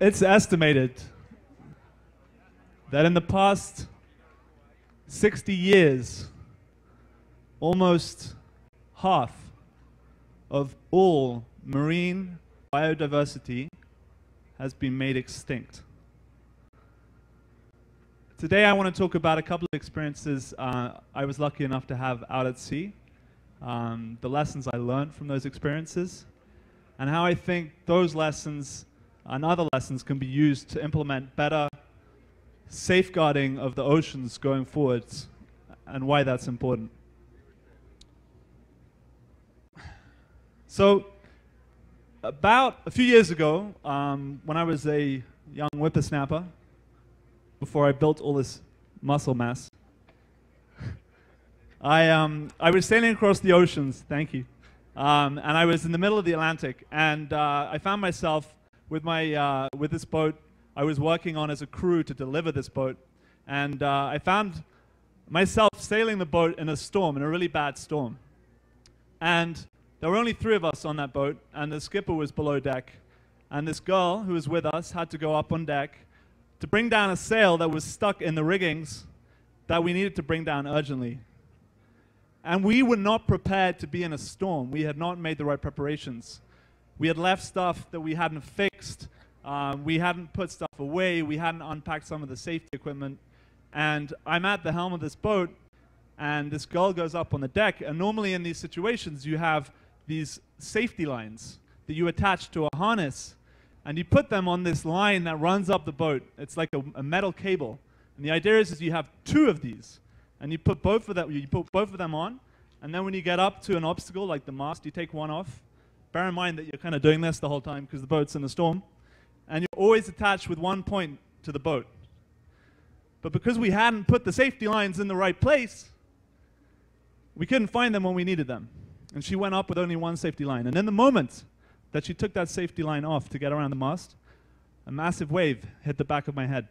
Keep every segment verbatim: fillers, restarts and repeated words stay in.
It's estimated that in the past sixty years, almost half of all marine biodiversity has been made extinct. Today I want to talk about a couple of experiences uh, I was lucky enough to have out at sea, um, the lessons I learned from those experiences, and how I think those lessons and other lessons can be used to implement better safeguarding of the oceans going forwards, and why that's important. So, about a few years ago, um, when I was a young whippersnapper, before I built all this muscle mass, I, um, I was sailing across the oceans, thank you, um, and I was in the middle of the Atlantic, and uh, I found myself with, my, uh, with this boat I was working on as a crew to deliver this boat, and uh, I found myself sailing the boat in a storm, in a really bad storm. And there were only three of us on that boat, and the skipper was below deck. And this girl who was with us had to go up on deck to bring down a sail that was stuck in the riggings that we needed to bring down urgently. And we were not prepared to be in a storm. We had not made the right preparations. We had left stuff that we hadn't fixed. Um, we hadn't put stuff away. We hadn't unpacked some of the safety equipment. And I'm at the helm of this boat, and this girl goes up on the deck. And normally in these situations, you have these safety lines that you attach to a harness, and you put them on this line that runs up the boat. It's like a, a metal cable, and the idea is, is you have two of these, and you put both of them, you put both of them on, and then when you get up to an obstacle like the mast, you take one off. Bear in mind that you're kind of doing this the whole time because the boat's in the storm, and you're always attached with one point to the boat. But because we hadn't put the safety lines in the right place, we couldn't find them when we needed them. And she went up with only one safety line. And in the moment that she took that safety line off to get around the mast, a massive wave hit the back of my head.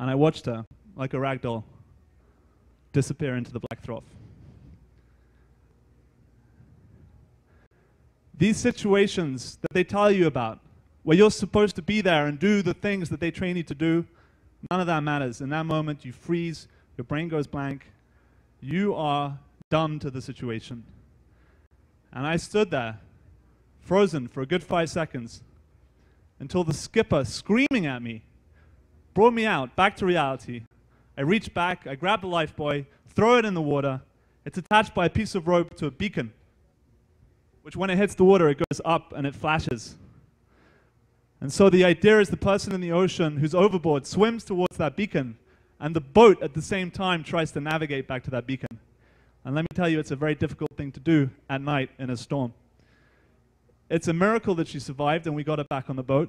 And I watched her, like a ragdoll, disappear into the black trough. These situations that they tell you about, where you're supposed to be there and do the things that they train you to do, none of that matters. In that moment, you freeze, your brain goes blank, you are dumb to the situation. And I stood there, frozen for a good five seconds, until the skipper, screaming at me, brought me out, back to reality. I reached back, I grabbed the life buoy, throw it in the water. It's attached by a piece of rope to a beacon, which when it hits the water, it goes up and it flashes. And so the idea is the person in the ocean who's overboard swims towards that beacon, and the boat at the same time tries to navigate back to that beacon. And let me tell you, it's a very difficult thing to do at night in a storm. It's a miracle that she survived and we got her back on the boat.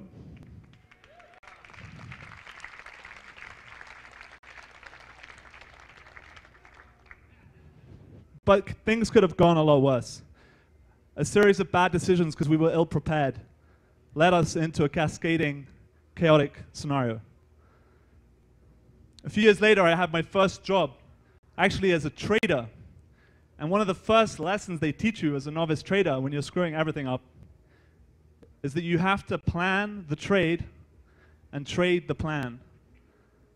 But things could have gone a lot worse. A series of bad decisions because we were ill-prepared led us into a cascading, chaotic scenario. A few years later, I had my first job, actually as a trader. And one of the first lessons they teach you as a novice trader when you're screwing everything up is that you have to plan the trade and trade the plan.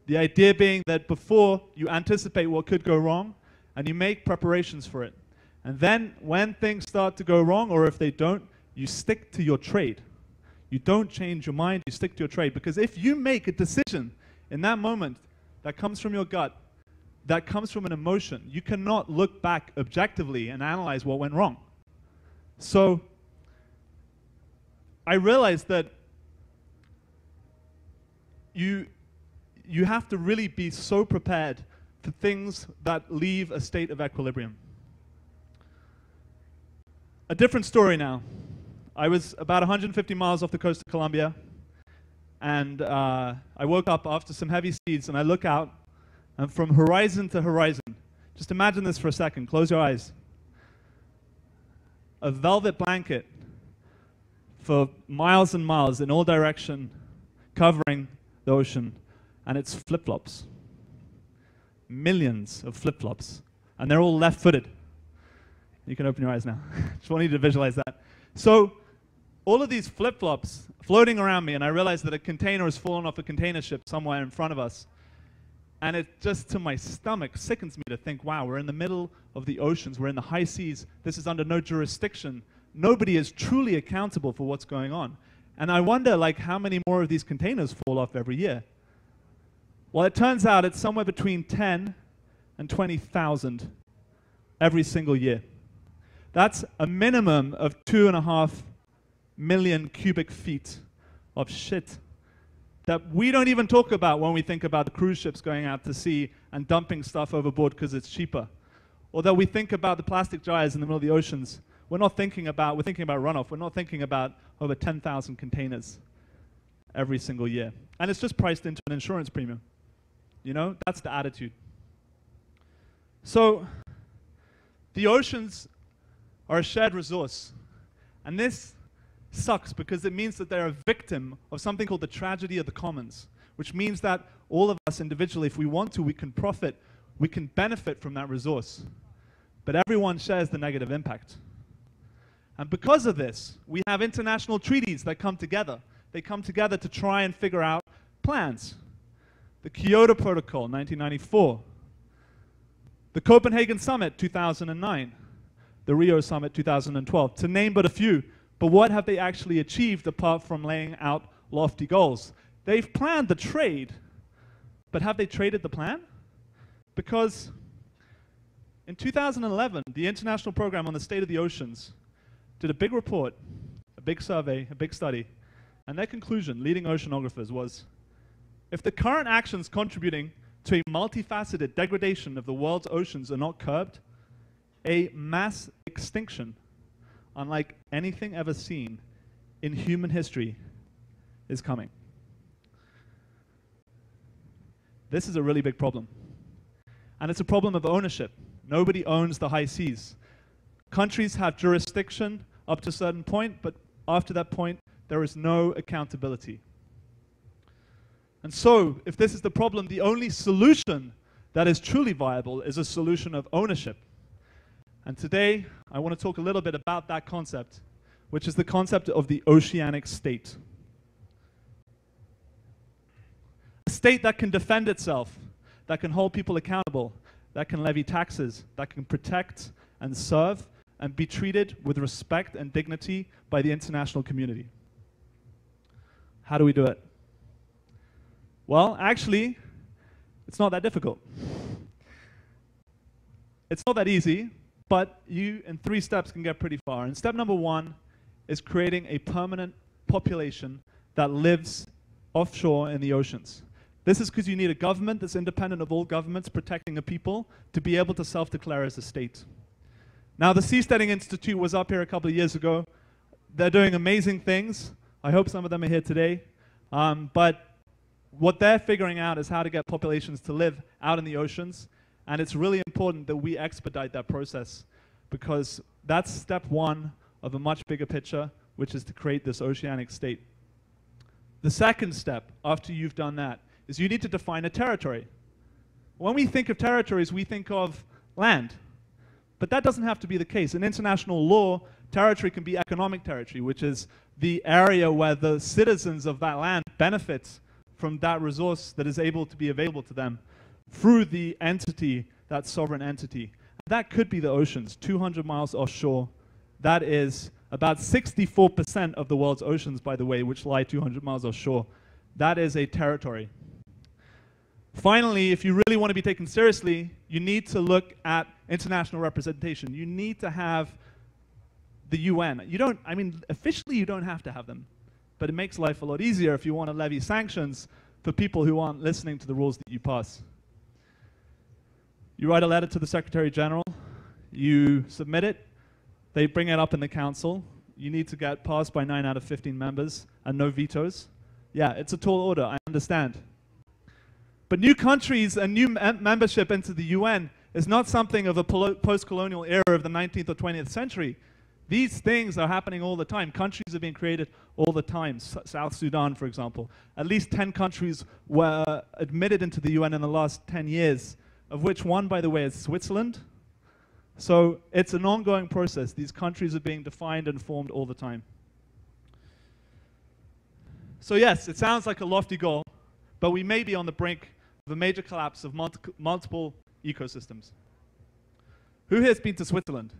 The idea being that before, you anticipate what could go wrong and you make preparations for it. And then when things start to go wrong, or if they don't, you stick to your trade. You don't change your mind, you stick to your trade. Because if you make a decision in that moment that comes from your gut, that comes from an emotion, you cannot look back objectively and analyze what went wrong. So I realized that you, you have to really be so prepared for things that leave a state of equilibrium. A different story now. I was about one hundred fifty miles off the coast of Colombia, and uh, I woke up after some heavy seas, and I look out, and from horizon to horizon, just imagine this for a second, close your eyes. A velvet blanket for miles and miles in all direction, covering the ocean, and it's flip-flops. Millions of flip-flops, and they're all left-footed. You can open your eyes now. Just wanted you to visualize that. So all of these flip-flops floating around me, and I realize that a container has fallen off a container ship somewhere in front of us. And it just, to my stomach, sickens me to think, wow, we're in the middle of the oceans, we're in the high seas, this is under no jurisdiction, nobody is truly accountable for what's going on. And I wonder, like, how many more of these containers fall off every year? Well, it turns out it's somewhere between ten and twenty thousand every single year. That's a minimum of two and a half million cubic feet of shit that we don't even talk about when we think about the cruise ships going out to sea and dumping stuff overboard because it's cheaper. Although we think about the plastic gyres in the middle of the oceans, we're not thinking about, we're thinking about runoff. We're not thinking about over ten thousand containers every single year. And it's just priced into an insurance premium. You know, that's the attitude. So the oceans are a shared resource. And this sucks because it means that they're a victim of something called the tragedy of the commons, which means that all of us individually, if we want to, we can profit, we can benefit from that resource. But everyone shares the negative impact. And because of this, we have international treaties that come together. They come together to try and figure out plans. The Kyoto Protocol, nineteen ninety-four. The Copenhagen Summit, two thousand nine. The Rio Summit, two thousand twelve, to name but a few. But what have they actually achieved apart from laying out lofty goals? They've planned the trade, but have they traded the plan? Because in two thousand eleven, the International Programme on the State of the Oceans did a big report, a big survey, a big study, and their conclusion, leading oceanographers, was if the current actions contributing to a multifaceted degradation of the world's oceans are not curbed, a mass extinction unlike anything ever seen in human history is coming. This is a really big problem. And it's a problem of ownership. Nobody owns the high seas. Countries have jurisdiction up to a certain point, but after that point, there is no accountability. And so, if this is the problem, the only solution that is truly viable is a solution of ownership. And today, I want to talk a little bit about that concept, which is the concept of the oceanic state. A state that can defend itself, that can hold people accountable, that can levy taxes, that can protect and serve and be treated with respect and dignity by the international community. How do we do it? Well, actually, it's not that difficult. It's not that easy. But you, in three steps, can get pretty far. And step number one is creating a permanent population that lives offshore in the oceans. This is because you need a government that's independent of all governments protecting the people to be able to self-declare as a state. Now, the Seasteading Institute was up here a couple of years ago. They're doing amazing things. I hope some of them are here today. Um, but what they're figuring out is how to get populations to live out in the oceans. And it's really important that we expedite that process because that's step one of a much bigger picture, which is to create this oceanic state. The second step after you've done that is you need to define a territory. When we think of territories, we think of land. But that doesn't have to be the case. In international law, territory can be economic territory, which is the area where the citizens of that land benefit from that resource that is able to be available to them through the entity, that sovereign entity. That could be the oceans, two hundred miles offshore. That is about sixty-four percent of the world's oceans, by the way, which lie two hundred miles offshore. That is a territory. Finally, if you really want to be taken seriously, you need to look at international representation. You need to have the U N. You don't, I mean, officially you don't have to have them, but it makes life a lot easier if you want to levy sanctions for people who aren't listening to the rules that you pass. You write a letter to the Secretary General, you submit it, they bring it up in the Council, you need to get passed by nine out of fifteen members and no vetoes. Yeah, it's a tall order, I understand. But new countries and new mem membership into the U N is not something of a post-colonial era of the nineteenth or twentieth century. These things are happening all the time. Countries are being created all the time. S South Sudan, for example. At least ten countries were admitted into the U N in the last ten years. Of which one, by the way, is Switzerland. So it's an ongoing process. These countries are being defined and formed all the time. So yes, it sounds like a lofty goal, but we may be on the brink of a major collapse of multi multiple ecosystems. Who here has been to Switzerland?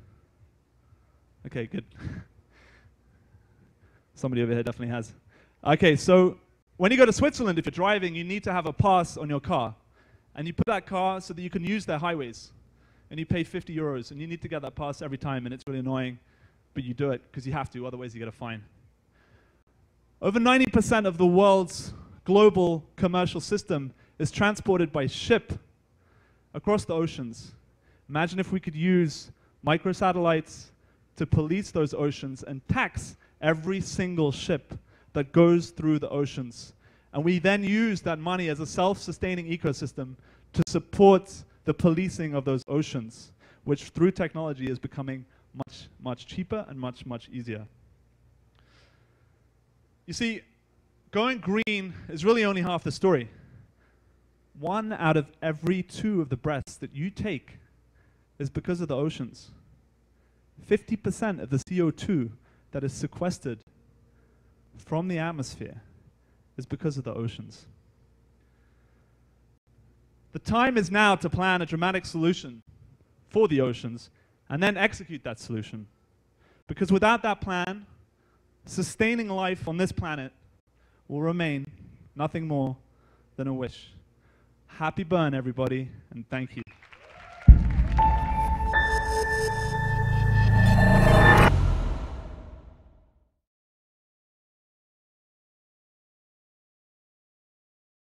Okay, good. Somebody over here definitely has. Okay, so when you go to Switzerland, if you're driving, you need to have a pass on your car. And you put that car so that you can use their highways. And you pay fifty euros, and you need to get that pass every time, and it's really annoying. But you do it, because you have to, otherwise you get a fine. Over ninety percent of the world's global commercial system is transported by ship across the oceans. Imagine if we could use microsatellites to police those oceans and tax every single ship that goes through the oceans. And we then use that money as a self-sustaining ecosystem to support the policing of those oceans, which through technology is becoming much, much cheaper and much, much easier. You see, going green is really only half the story. One out of every two of the breaths that you take is because of the oceans. fifty percent of the C O two that is sequestered from the atmosphere is because of the oceans. The time is now to plan a dramatic solution for the oceans and then execute that solution. Because without that plan, sustaining life on this planet will remain nothing more than a wish. Happy burn, everybody, and thank you.